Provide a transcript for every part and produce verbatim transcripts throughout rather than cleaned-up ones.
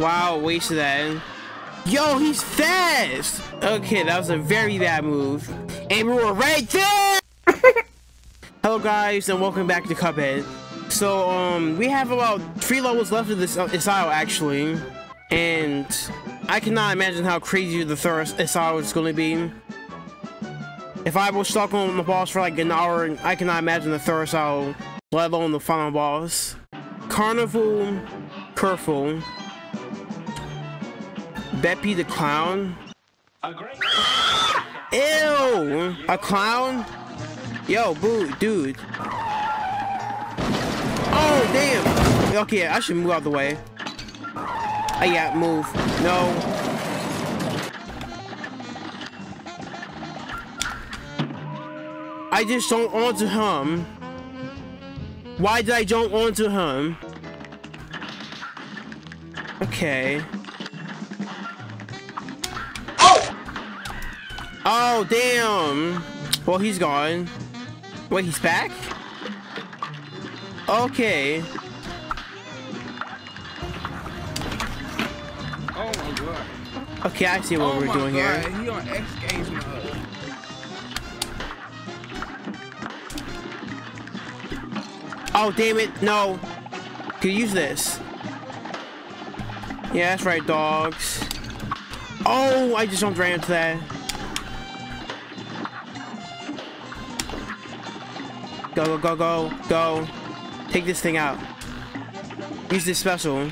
Wow, wasted that. Yo, he's fast! Okay, that was a very bad move. And we were right there! Hello guys, and welcome back to Cuphead. So, um, we have about three levels left of this, uh, this aisle, actually. And I cannot imagine how crazy the third aisle is going to be. If I was stuck on the boss for like an hour, I cannot imagine the third aisle, let alone the final boss. Carnival Kerfuffle. Bepi the clown. A great Ew! A clown? Yo, boo, dude. Oh, damn! Okay, I should move out of the way. Oh, yeah, move. No. I just don't want to him. Why did I don't want to him? Okay. Oh, damn. Well, he's gone. Wait, he's back? Okay. Oh my god. Okay, I see what oh we're doing god. here. He on X Games mode. Oh, damn it. No. Could use this. Yeah, that's right, dogs. Oh, I just jumped right into that. Go, go, go, go, go. Take this thing out. Use this special.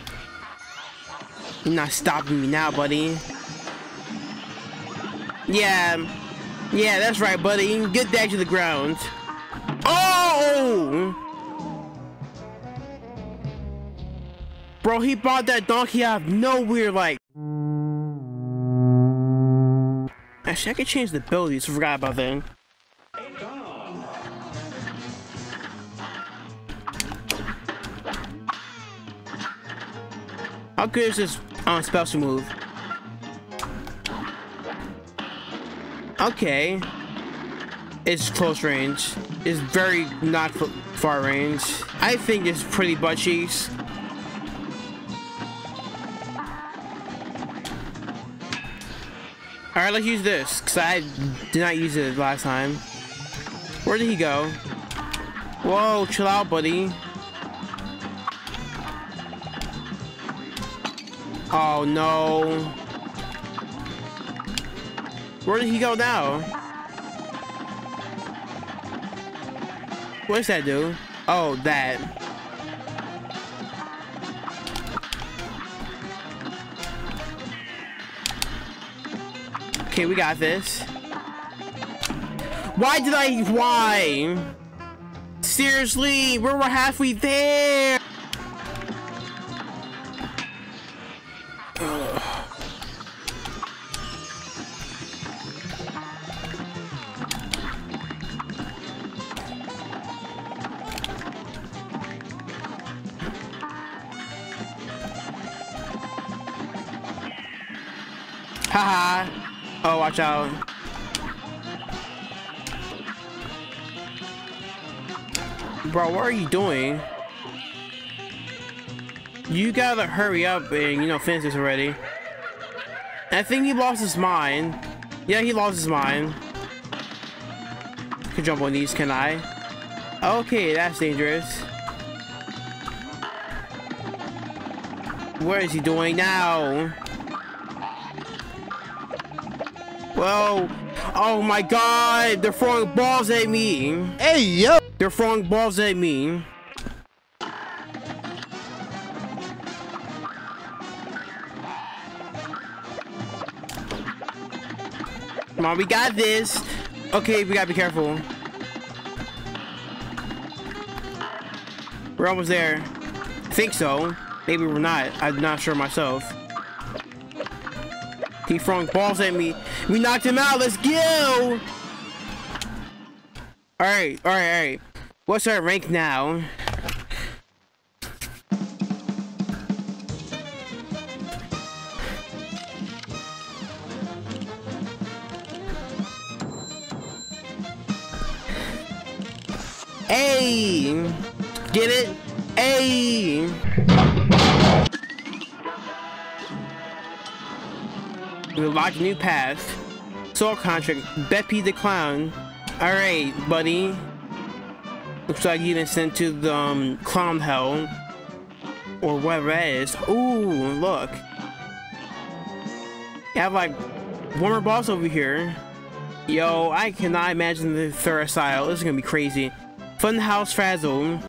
You're not stopping me now, buddy. Yeah. Yeah, that's right, buddy. Get back to the ground. Oh! Bro, he bought that donkey out of nowhere, like. Actually, I could change the abilities. I forgot about that. How good is this um, special move? Okay. It's close range. It's very not far range. I think it's pretty butt cheeks. Alright, let's use this, because I did not use it last time. Where did he go? Whoa, chill out, buddy. Oh no. Where did he go now? What's that dude? Oh, that. Okay, we got this. Why did I, why? Seriously, we were halfway there. Haha. Oh, watch out. Bro, what are you doing? You gotta hurry up and, you know, finish this already. I think he lost his mind. Yeah, he lost his mind. I can jump on these, can I? Okay, that's dangerous. What is he doing now? Whoa. Oh my god, they're throwing balls at me. Hey, yo. They're throwing balls at me. Come on, we got this. Okay, we gotta be careful. We're almost there. I think so. Maybe we're not. I'm not sure myself. He throwing balls at me. We knocked him out. Let's go. All right, all right, all right. What's our rank now? Hey, get it? Hey. We unlocked a new path. Soul contract. Bepi the clown. Alright, buddy. Looks like you've been sent to the um, clown hell. Or whatever that is. Ooh, look. I have like one more boss over here. Yo, I cannot imagine the third style. This is gonna be crazy. Funhouse Frazzle.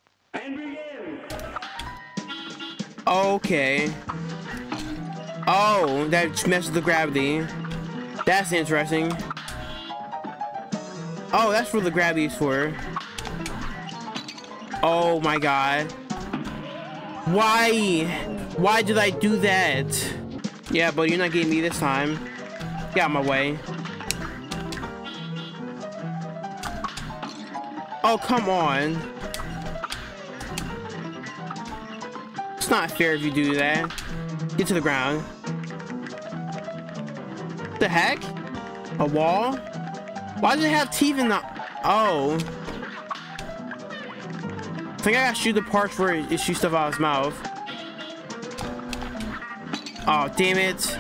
Okay. Oh, that messes the gravity. That's interesting. Oh, that's what the gravity is for. Oh my god. Why? Why did I do that? Yeah, but you're not getting me this time. Get out of my way. Oh, come on. It's not fair if you do that. Get to the ground. What the heck? A wall? Why does it have teeth in the... Oh. I think I gotta shoot the parts where it shoots stuff out of his mouth. Oh, damn it.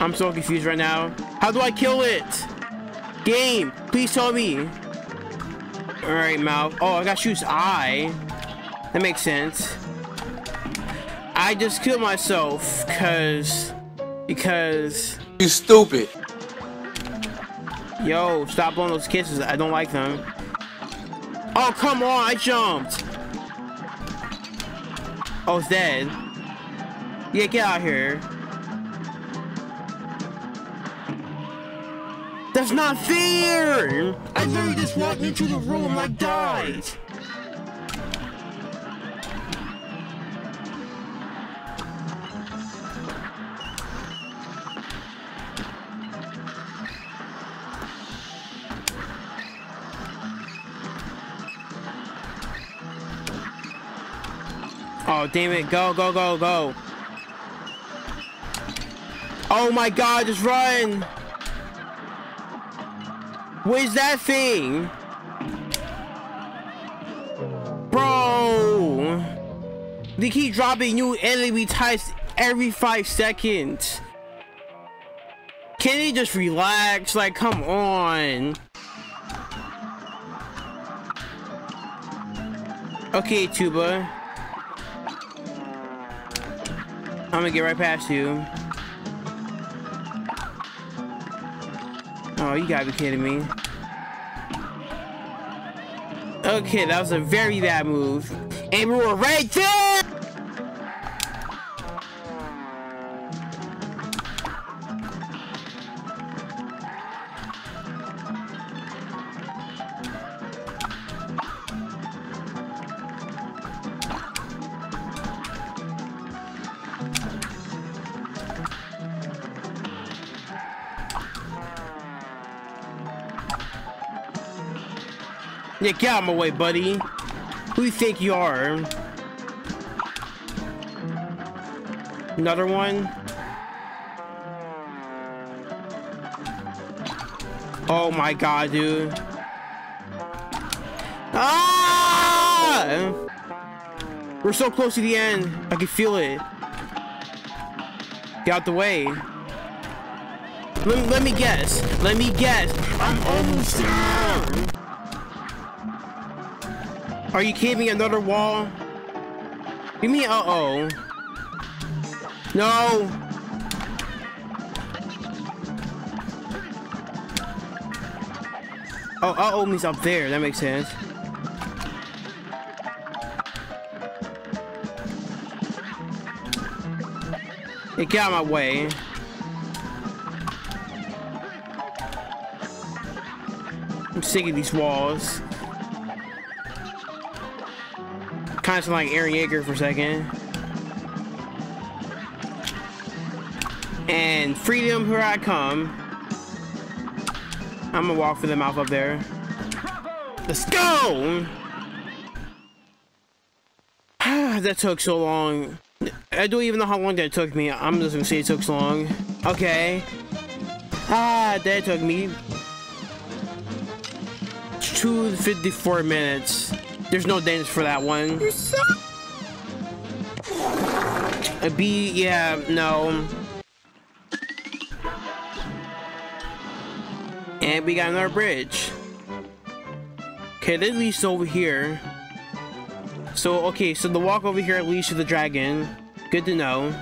I'm so confused right now. How do I kill it? Game, please tell me. All right, mouth. Oh, I got to shoot his eye. That makes sense. I just killed myself because, because. You stupid. Yo, stop blowing those kisses. I don't like them. Oh, come on, I jumped. Oh, it's dead. Yeah, get out of here. That's not fair! I literally just walked into the room like died. Oh, damn it. Go, go, go, go. Oh my god, just run. Where's that thing? Bro. They keep dropping new enemy types every five seconds. Can they just relax? Like, come on. Okay, Tuba. I'm gonna get right past you. Oh, you gotta be kidding me. Okay, that was a very bad move. And we were right there! Yeah, get out of my way, buddy. Who you think you are? Another one? Oh my god, dude. Ah! We're so close to the end. I can feel it. Get out the way. Let me, let me guess. Let me guess. I'm almost there. Are you kidding me? Another wall? You mean uh-oh? No! Oh, uh-oh means up there. That makes sense. It got my way. I'm sick of these walls. Kind of like Aaron Yeager for a second. And freedom, here I come. I'm gonna walk through the mouth up there. Let's go! That took so long. I don't even know how long that took me. I'm just gonna say it took so long. Okay. Ah, that took me two fifty-four minutes. There's no danger for that one. You're so A B, yeah, no. And we got another bridge. Okay, this leads over here. So, okay, so the walk over here leads to the dragon. Good to know.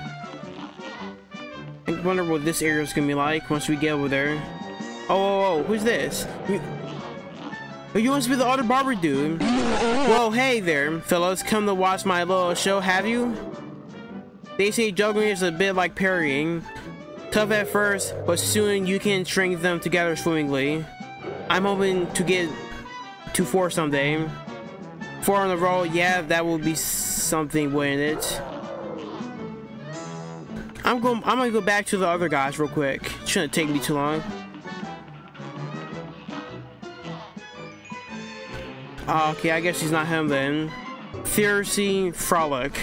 I wonder what this area is gonna be like once we get over there. Oh, oh, oh, who's this? You, you must be the other barber dude. Well, hey there, fellas. Come to watch my little show, have you? They say juggling is a bit like parrying. Tough at first, but soon you can string them together swimmingly. I'm hoping to get to four someday. Four on the roll, yeah, that would be something, wouldn't it? I'm going. I'm gonna go back to the other guys real quick. Shouldn't take me too long. Oh, okay, I guess he's not him then. Fiery Frolic.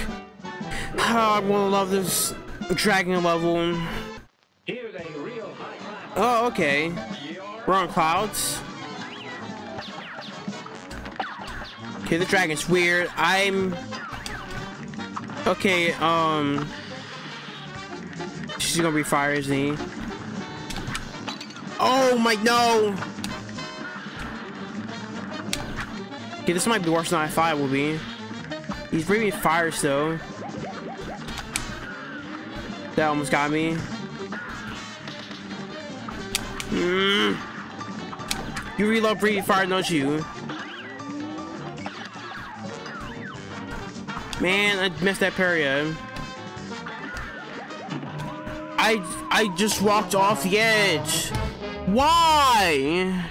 Oh, I wanna love this dragon level. Oh, okay. We're on clouds. Okay, the dragon's weird. I'm... Okay, um... She's gonna be fire, isn't he? Oh my, no! Okay, this might be worse than I thought it would be. He's bringing fire, though. That almost got me. Mm. You really love breathing fire, don't you? Man, I missed that parry. I I just walked off the edge. Why?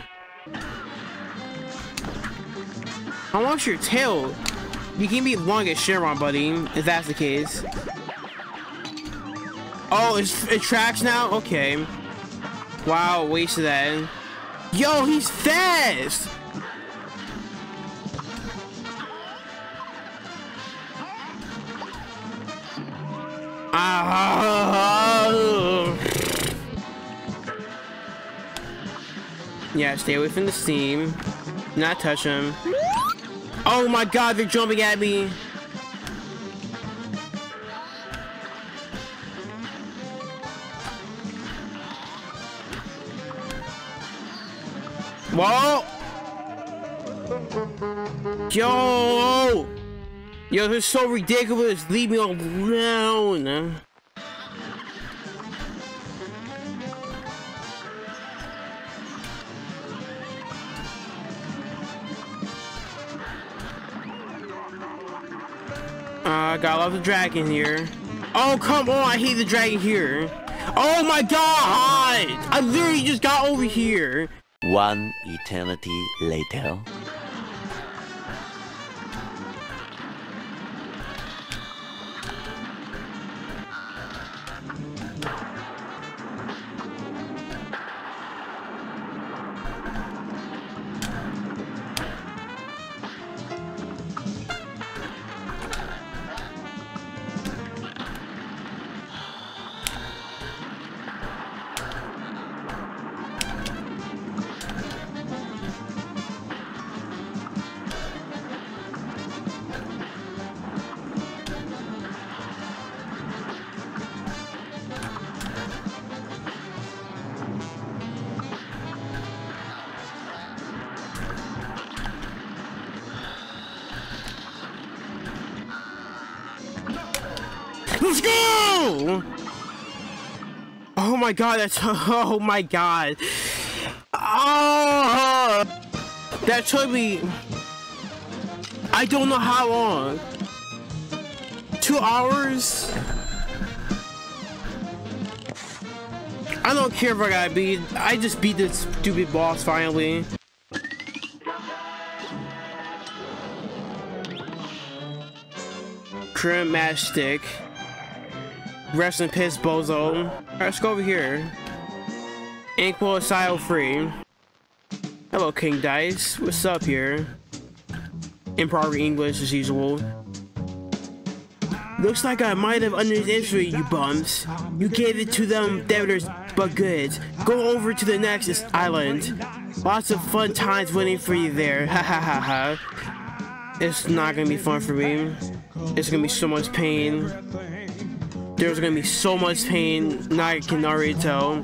I want your tail. You can be long as Shenron, buddy, if that's the case. Oh, it's, it tracks now? Okay. Wow, wasted that. Yo, he's fast! Ah. Yeah, stay away from the steam. Not touch him. Oh my god, they're jumping at me! Whoa! Yo! Yo, this is so ridiculous. Leave me alone. Uh, gotta love the dragon here. Oh, come on. I hate the dragon here. Oh my god! I literally just got over here. One eternity later. Let's go! Oh my god, that's... Oh my god. Oh! That took me... I don't know how long. Two hours? I don't care if I got beat. I just beat this stupid boss finally. Current match stick. Rest in piss, bozo. Alright, let's go over here. Inkwell Isle free. Hello, King Dice. What's up here? Improper English as usual. Looks like I might have underestimated you bums. You gave it to them debtors, but good. Go over to the next island. Lots of fun times waiting for you there. Ha ha ha ha. It's not gonna be fun for me. It's gonna be so much pain. There's gonna be so much pain. Now I can already tell.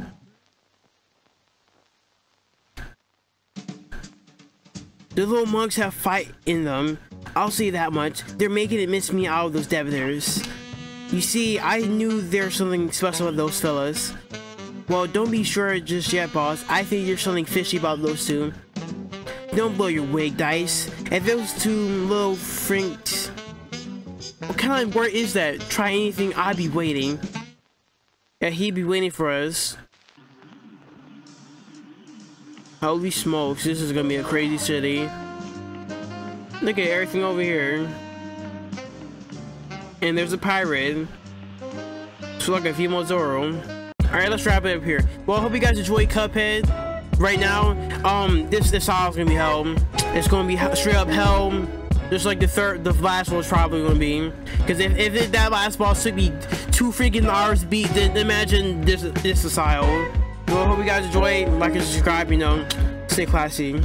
The little monks have fight in them. I'll say that much. They're making it miss me out of those debtors. You see, I knew there's something special about those fellas. Well, don't be sure just yet, boss. I think there's something fishy about those two. Don't blow your wig, Dice. And those two little frinks. What kind of word is that? Try anything, I'd be waiting. Yeah, he'd be waiting for us. Holy smokes, this is gonna be a crazy city. Look at everything over here. And there's a pirate. It's like a female Zoro. Alright, let's wrap it up here. Well, I hope you guys enjoyed Cuphead. Right now, um, this this is gonna be hell. It's gonna be straight up hell. Just like the third, the last one's probably gonna be. Cause if, if it, that last boss took me two freaking hours beat, then imagine this this asylum. Well, I hope you guys enjoy. Like and subscribe, you know. Stay classy.